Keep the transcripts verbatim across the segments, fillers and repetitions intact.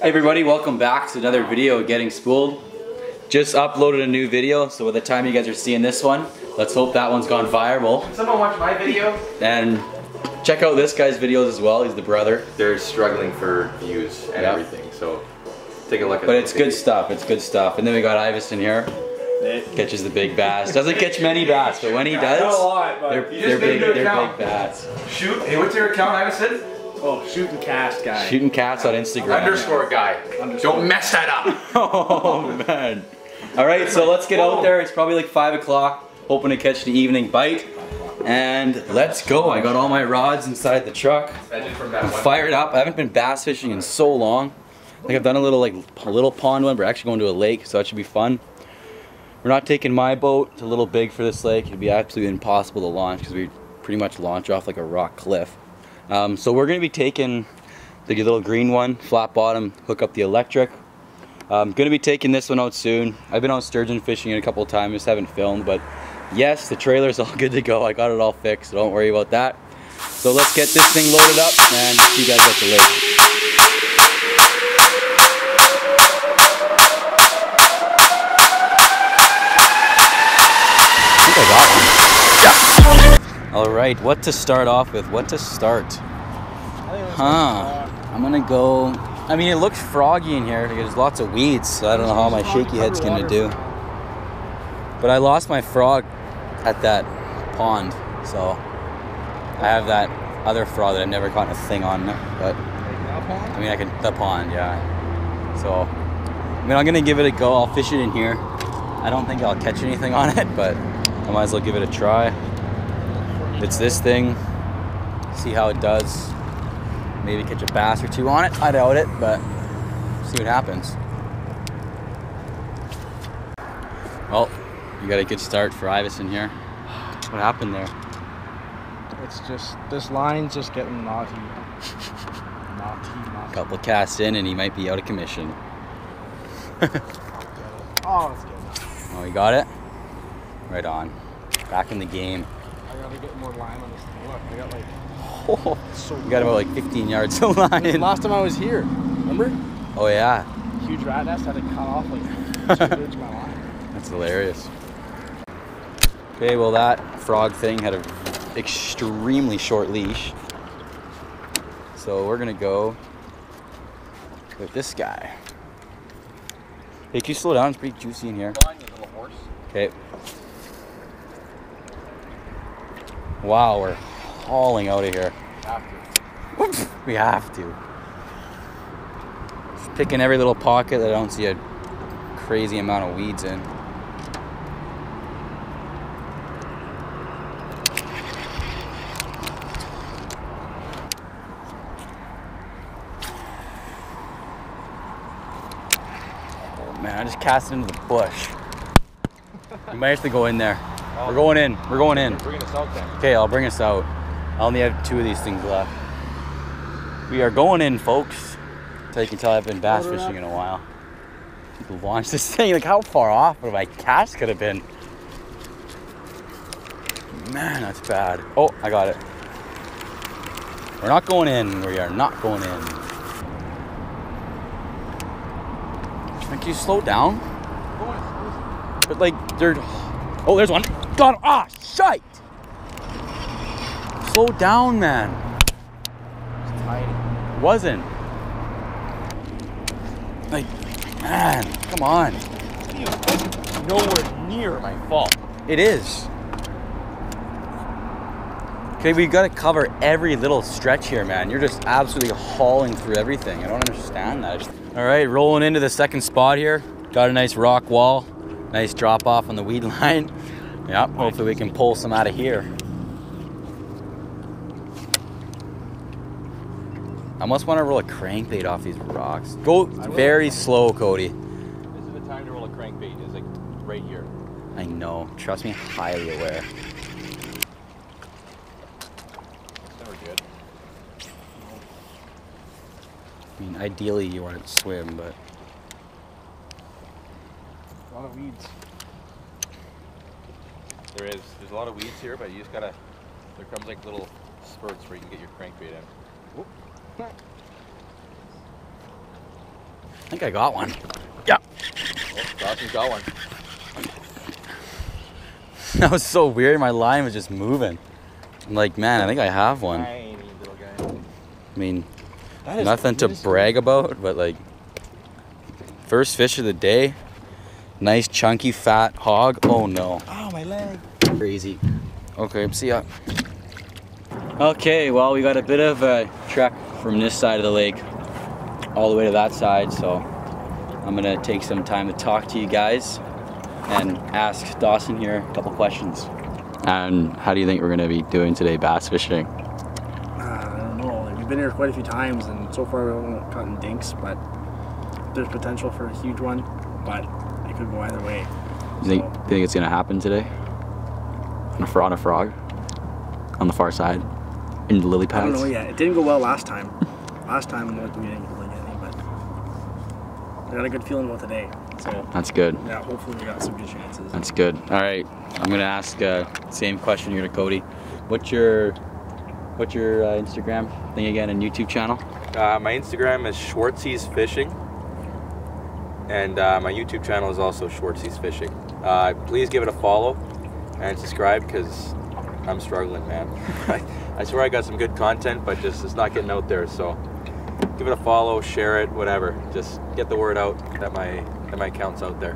Hey everybody, welcome back to another video of Getting Spooled. Just uploaded a new video, so by the time you guys are seeing this one, let's hope that one's gone viral. Can someone watch my video? And check out this guy's videos as well, he's the brother. They're struggling for views and yep. everything, so take a look at But it's videos. Good stuff, it's good stuff. And then we got Iverson here. Catches the big bass. Doesn't catch many bass, but when he does, not a lot, but they're, they're, big, they're big bass. Shoot, hey, what's your account, Iverson? Oh, Shooting Cast guy. Shooting Cast on Instagram. Underscore guy. Underscore. Don't mess that up. Oh, man. All right, so let's get Whoa. out there. It's probably like five o'clock, hoping to catch the evening bite. And let's go. I got all my rods inside the truck. I'm fired up. I haven't been bass fishing in so long. I think I've done a little, like, a little pond one. We're actually going to a lake, so that should be fun. We're not taking my boat. It's a little big for this lake. It'd be absolutely impossible to launch because we pretty much launch off like a rock cliff. Um, so we're going to be taking the little green one, flat bottom, hook up the electric. I'm going to be taking this one out soon. I've been out sturgeon fishing it a couple of times, just haven't filmed. But yes, the trailer's all good to go. I got it all fixed, so don't worry about that. So let's get this thing loaded up and see you guys at the lake. All right, what to start off with? What to start? Huh? I'm gonna go. I mean, it looks froggy in here. There's lots of weeds, so I don't know how my shaky head's gonna do. But I lost my frog at that pond, so I have that other frog that I've never caught a thing on. But I mean, I can the pond, yeah. So I mean, I'm gonna give it a go. I'll fish it in here. I don't think I'll catch anything on it, but I might as well give it a try. It's this thing, see how it does. Maybe catch a bass or two on it. I doubt it, but see what happens. Well, you got a good start for Iverson here. What happened there? It's just, this line's just getting naughty. naughty, naughty. Couple casts in and he might be out of commission. Oh, that's good. Oh, you got it? Right on. Back in the game. I gotta get more line on this thing. Look, I got like... Oh, so you got about like fifteen yards of line. Last time I was here, remember? Oh yeah. Huge rat nest, I had to cut off like two inches my line. That's hilarious. Okay, well that frog thing had an extremely short leash. So we're gonna go with this guy. Hey, can you slow down? It's pretty juicy in here. Okay. Wow, we're hauling out of here. We have to. We have to. Just picking every little pocket that I don't see a crazy amount of weeds in. Oh man, I just cast it into the bush. You might have to go in there. We're going in. We're going in. Bring us out then. Okay, I'll bring us out. I only have two of these things left. We are going in, folks. So you can tell I've been bass Order fishing up. in a while. Launch this thing. Like, how far off would my cast could have been? Man, that's bad. Oh, I got it. We're not going in. We are not going in. Can you slow down? But like, they're... Oh, there's one. Got him. Ah, shite! Slow down, man. It's tight. Wasn't. Like, man, come on. Nowhere near my fault. It is. Okay, we've got to cover every little stretch here, man. You're just absolutely hauling through everything. I don't understand that. Just... All right, rolling into the second spot here. Got a nice rock wall. Nice drop off on the weed line. Yep, hopefully we can pull some out of here. I must want to roll a crankbait off these rocks. Go very slow, Cody. This is the time to roll a crankbait, is like right here. I know, trust me, highly aware. That's never good. I mean, ideally you want it to swim, but... A lot of weeds. There is. There's a lot of weeds here, but you just gotta. There comes like little spurts where you can get your crankbait in. Whoop. I think I got one. Yeah. Oh, Dawson's got one. That was so weird. My line was just moving. I'm like, man, I think I have one. Tiny little guy. I mean, nothing to brag about, but like, first fish of the day. Nice, chunky, fat hog. Oh, no. Oh, my leg. Crazy. Okay, see ya. Okay, well, we got a bit of a trek from this side of the lake all the way to that side, so I'm gonna take some time to talk to you guys and ask Dawson here a couple questions. And how do you think we're gonna be doing today bass fishing? Uh, I don't know. Like, we've been here quite a few times, and so far we haven't caught in dinks, but there's potential for a huge one, but it could go either way. You think, so. you think it's gonna happen today? On a, on a frog? On the far side? In the lily pads? I don't know yet. It didn't go well last time. Last time, like, we didn't really get any, but I got a good feeling about today. So that's good. Yeah, hopefully we got some good chances. That's good. All right, I'm gonna ask uh, same question here to Cody. What's your what's your uh, Instagram thing again and YouTube channel? Uh, my Instagram is Schwarzsee's Fishing, and uh, my YouTube channel is also Schwarzsee's Fishing. Uh, please give it a follow and subscribe, because I'm struggling, man. I swear I got some good content, but just it's not getting out there. So give it a follow, share it, whatever. Just get the word out that my that my account's out there.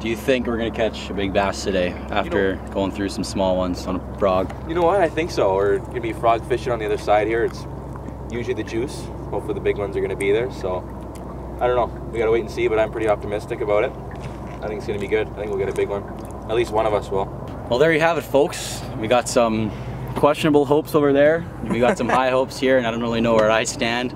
Do you think we're gonna catch a big bass today after you know, going through some small ones on a frog? You know what? I think so. Or gonna be frog fishing on the other side here. It's usually the juice. Hopefully the big ones are gonna be there. So I don't know. We gotta wait and see, but I'm pretty optimistic about it. I think it's gonna be good. I think we'll get a big one. At least one of us will. Well, there you have it, folks. We got some questionable hopes over there. We got some high hopes here, and I don't really know where I stand.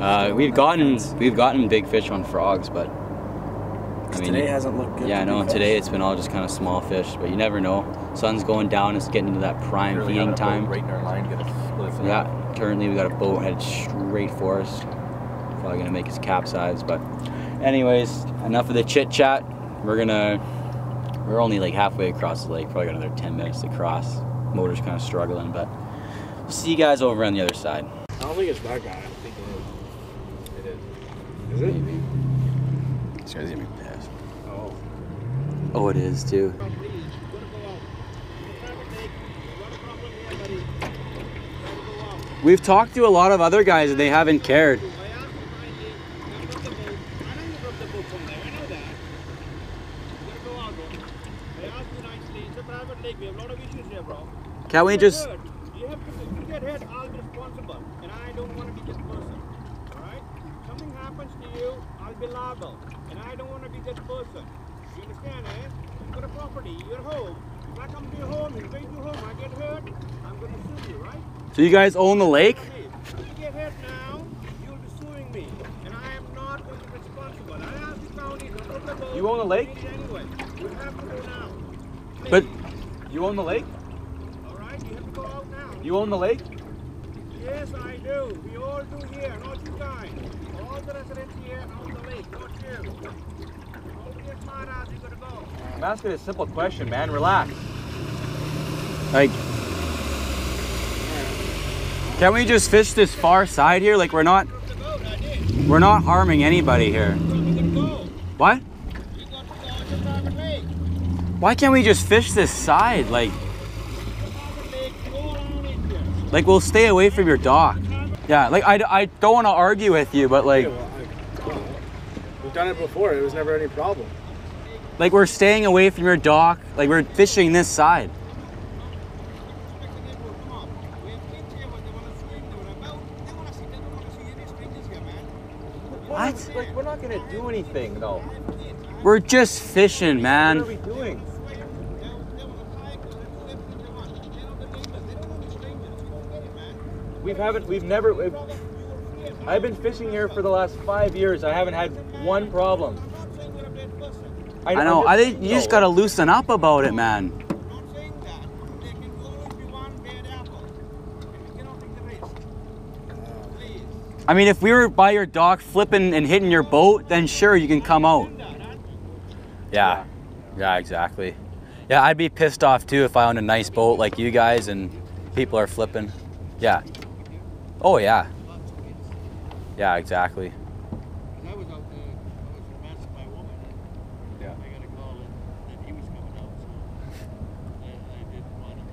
Uh, we've gotten we've gotten big fish on frogs, but I mean, today hasn't looked good. Yeah, I know. Today it's been all just kind of small fish, but you never know. Sun's going down. It's getting to that prime really feeding time. Right in our line, get a split. Yeah, currently we got a boat headed straight for us. Probably gonna make us capsize, but anyways, enough of the chit chat. We're gonna. We're only like halfway across the lake, probably got another ten minutes to cross. Motor's kind of struggling, but we'll see you guys over on the other side. I don't think it's that guy. I think it is. It is. Is it? Maybe. This guy's gonna be pissed. Oh. Oh, it is too. We've talked to a lot of other guys and they haven't cared. Can't we just... You have to, you get hit, I'll be responsible. And I don't want to be this person. Alright? If something happens to you, I'll be liable. And I don't want to be this person. You understand, eh? You've got a property, you're home. If I come to your home, you invade your home, I get hurt, I'm going to sue you, right? So you guys own the lake? If you get hurt now, you'll be suing me. And I am not going to be responsible. I ask the county to put the boat. You own the lake? Anyway. You have to go now. Please. But you own the lake? You own the lake? Yes, I do. We all do here, not you guys. All the residents here own the lake, not you. Don't be as smart as you gotta go. I'm asking a simple question, man. Relax. Like, can we just fish this far side here? Like, we're not, we're not harming anybody here. What? Why can't we just fish this side? Like. Like, we'll stay away from your dock. Yeah, like, I, I don't want to argue with you, but like... Yeah, well, I, well, we've done it before. It was never any problem. Like, we're staying away from your dock. Like, we're fishing this side. What? Like, we're not going to do anything, though. We're just fishing, man. What are we doing? We've haven't, we've never, we've, I've been fishing here for the last five years. I haven't had one problem. I, I know, I think you no. just gotta loosen up about it, man. I mean, if we were by your dock flipping and hitting your boat, then sure, you can come out. Yeah, yeah, exactly. Yeah, I'd be pissed off too if I owned a nice boat like you guys and people are flipping. Yeah. Oh, yeah. Yeah, exactly. I was out there, I was in a mess with my woman, and yeah. I got a call that, that he was coming out, so I, I didn't want him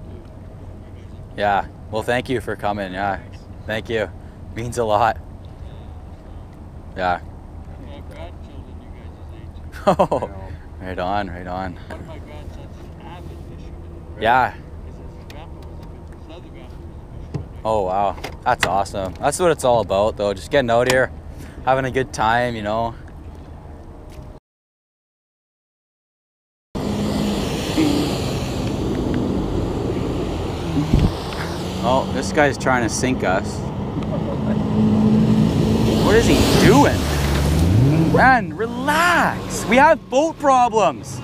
to. Yeah, well, thank you for coming. Yeah, thank you. Means a lot. Yeah. I have grandchildren you guys' age. Oh, right on, right on. One of my grandsons is an avid fisherman. Yeah. His grandpa was a his other grandpa was a fisherman. Oh, wow. That's awesome. That's what it's all about, though. Just getting out here, having a good time, you know. Oh, this guy's trying to sink us. What is he doing? Man, relax. We have boat problems.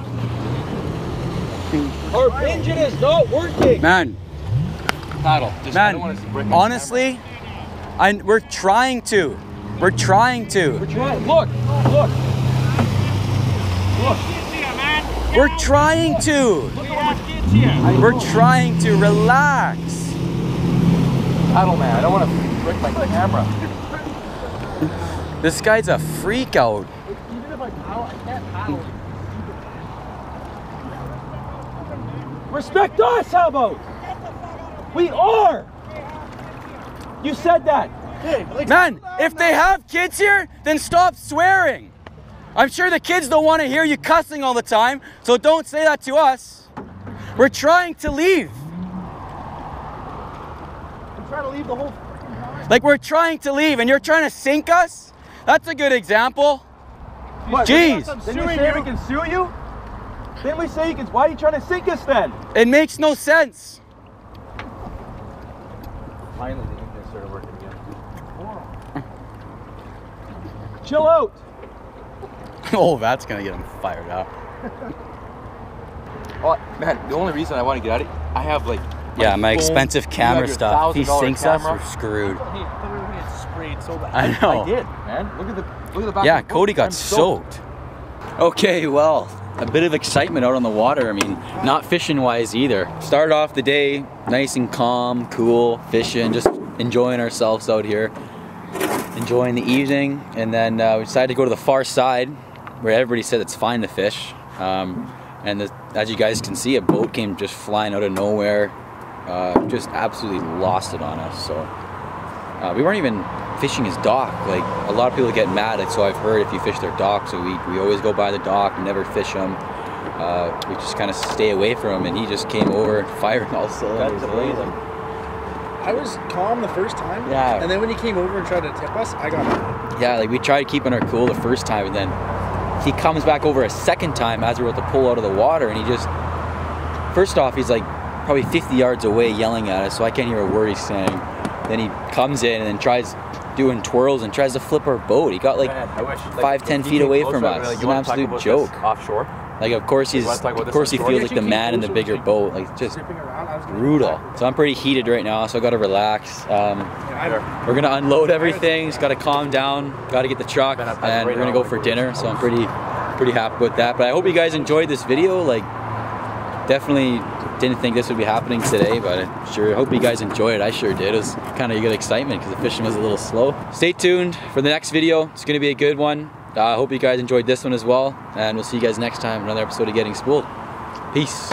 Our engine is not working. Man. Paddle. Just, Man, I don't want to break honestly, I, we're trying to. We're trying to. We're trying. Look, look. Look. We're trying to. We're trying to. Relax. Paddle, man. I don't want to break my camera. This guy's a freak out. Even if I paddle, I can't paddle. Respect us, how about? We are. You said that. Man, if they have kids here, then stop swearing. I'm sure the kids don't want to hear you cussing all the time, so don't say that to us. We're trying to leave. I'm trying to leave the whole freaking time. Like, we're trying to leave, and you're trying to sink us? That's a good example. What, jeez. Didn't we say we can sue you? Didn't we say you can, why are you trying to sink us then? It makes no sense. Finally, the engine started working again. Chill out! Oh, that's gonna get him fired up. Oh, man, the only reason I want to get out of it, I have like. My yeah, my phone, expensive camera stuff. If he sinks camera. us, we're screwed. He literally had sprayed so bad. I know. I did, man. Look at the, look at the back. Yeah, of the Cody got soaked. soaked. Okay, well, a bit of excitement out on the water. I mean, not fishing wise either. Started off the day nice and calm, cool, fishing, just enjoying ourselves out here. Enjoying the evening, and then uh, we decided to go to the far side where everybody said it's fine to fish. Um, and the, as you guys can see, a boat came just flying out of nowhere, uh, just absolutely lost it on us. So uh, we weren't even fishing his dock. Like, a lot of people get mad at, so I've heard, if you fish their dock. So we, we always go by the dock, never fish them. Uh, we just kind of stay away from him, and he just came over, fired all cylinders. I was calm the first time, yeah. And then when he came over and tried to tip us, I got mad. Yeah, like we tried keeping her cool the first time, and then he comes back over a second time as we're about to pull out of the water, and he just, first off, he's like probably fifty yards away yelling at us, so I can't hear a word he's saying. Then he comes in and then tries doing twirls and tries to flip our boat. He got like Man, I wish, five, like, ten feet away from us. Like, it's an absolute joke. Offshore? Like, of course he's, of course he feels like the man in the bigger boat. Like, just brutal. So I'm pretty heated right now, so I gotta relax. Um, we're gonna unload everything. Just gotta calm down. Gotta get the truck, and we're gonna go for dinner. So I'm pretty, pretty happy with that. But I hope you guys enjoyed this video. Like, definitely didn't think this would be happening today, but I sure hope you guys enjoyed it. I sure did. It was kind of good excitement because the fishing was a little slow. Stay tuned for the next video. It's gonna be a good one. I uh, hope you guys enjoyed this one as well, and we'll see you guys next time. Another episode of Getting Spooled. Peace.